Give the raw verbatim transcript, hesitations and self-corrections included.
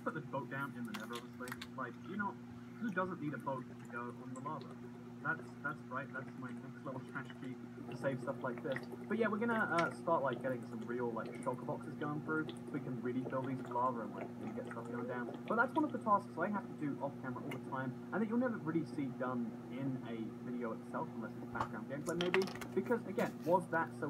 just put this boat down in the never of this thing. Like, you know, who doesn't need a boat to go on the lava? That's, that's right, that's my next level strategy to save stuff like this. But yeah, we're gonna uh, start like getting some real like shulker boxes going through, so we can really fill these with lava and like really get stuff going down. But that's one of the tasks I have to do off camera all the time, and that you'll never really see done in a video itself unless it's background gameplay maybe, because again, was that so